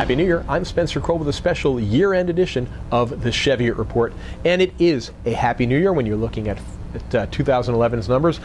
Happy New Year. I'm Spencer Krull with a special year-end edition of the Cheviot Report. And it is a Happy New Year when you're looking at 2011's numbers.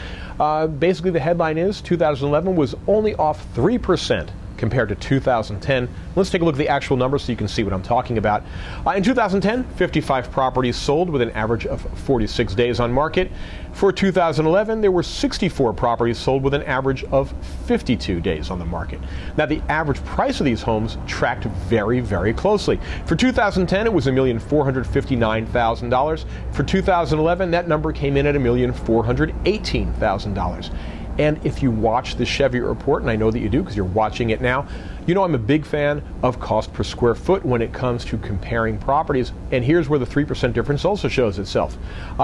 Basically, the headline is 2011 was only off 3%. Compared to 2010. Let's take a look at the actual numbers so you can see what I'm talking about. In 2010, 55 properties sold with an average of 46 days on market. For 2011, there were 64 properties sold with an average of 52 days on the market. Now, the average price of these homes tracked very, very closely. For 2010, it was $1,459,000. For 2011, that number came in at $1,418,000. And if you watch the Cheviot Report, and I know that you do because you're watching it now, you know I'm a big fan of cost per square foot when it comes to comparing properties. And here's where the 3% difference also shows itself.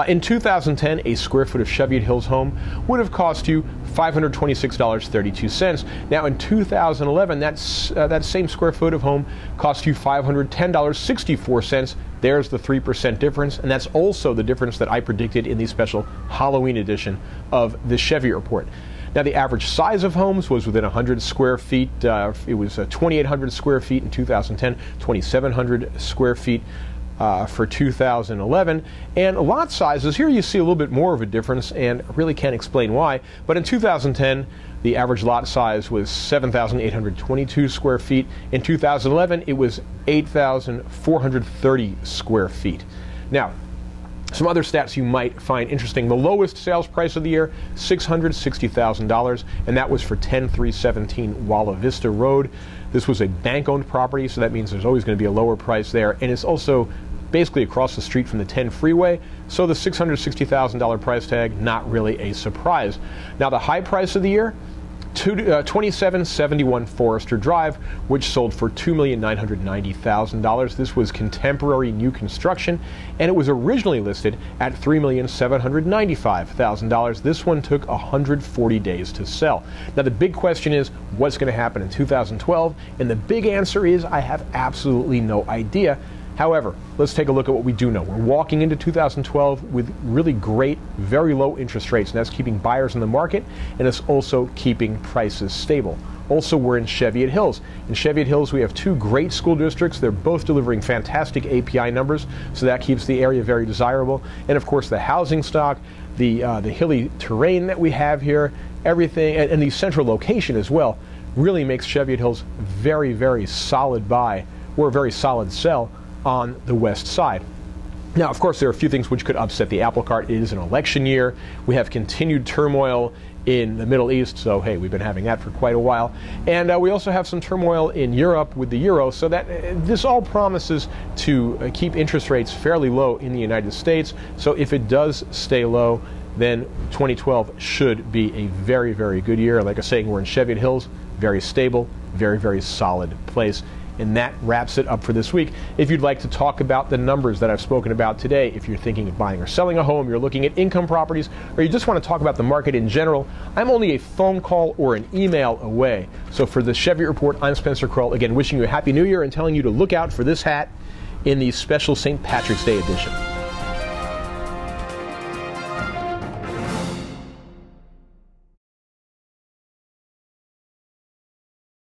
In 2010, a square foot of Cheviot Hills home would have cost you $526.32. Now in 2011, that same square foot of home cost you $510.64. There's the 3% difference, and that's also the difference that I predicted in the special Halloween edition of the Cheviot Report. Now, the average size of homes was within 100 square feet. It was 2,800 square feet in 2010, 2,700 square feet for 2011. And lot sizes, here you see a little bit more of a difference, and I really can't explain why. But in 2010, the average lot size was 7,822 square feet. In 2011, it was 8,430 square feet. Now, some other stats you might find interesting. The lowest sales price of the year, $660,000, and that was for 10317 Walla Vista Road. This was a bank-owned property, so that means there's always going to be a lower price there, and it's also basically across the street from the 10 freeway, so the $660,000 price tag, not really a surprise. Now, the high price of the year, 2771 Forrester Drive, which sold for $2,990,000. This was contemporary new construction, and it was originally listed at $3,795,000. This one took 140 days to sell. Now, the big question is, what's going to happen in 2012? And the big answer is, I have absolutely no idea. However, let's take a look at what we do know. We're walking into 2012 with really great, very low interest rates, and that's keeping buyers in the market, and it's also keeping prices stable. Also, we're in Cheviot Hills. In Cheviot Hills, we have two great school districts. They're both delivering fantastic API numbers, so that keeps the area very desirable. And of course, the housing stock, the hilly terrain that we have here, everything, and the central location as well, really makes Cheviot Hills very, very solid buy, or a very solid sell on the west side. Now, of course, there are a few things which could upset the apple cart. It is an election year. We have continued turmoil in the Middle East, so hey, we've been having that for quite a while. And we also have some turmoil in Europe with the euro, so that this all promises to keep interest rates fairly low in the United States. So if it does stay low, then 2012 should be a very, very good year. Like I was saying, we're in Cheviot Hills, very stable, very, very solid place. And that wraps it up for this week. If you'd like to talk about the numbers that I've spoken about today, if you're thinking of buying or selling a home, you're looking at income properties, or you just want to talk about the market in general, I'm only a phone call or an email away. So for the Cheviot Report, I'm Spencer Krull, again wishing you a Happy New Year and telling you to look out for this hat in the special St. Patrick's Day edition.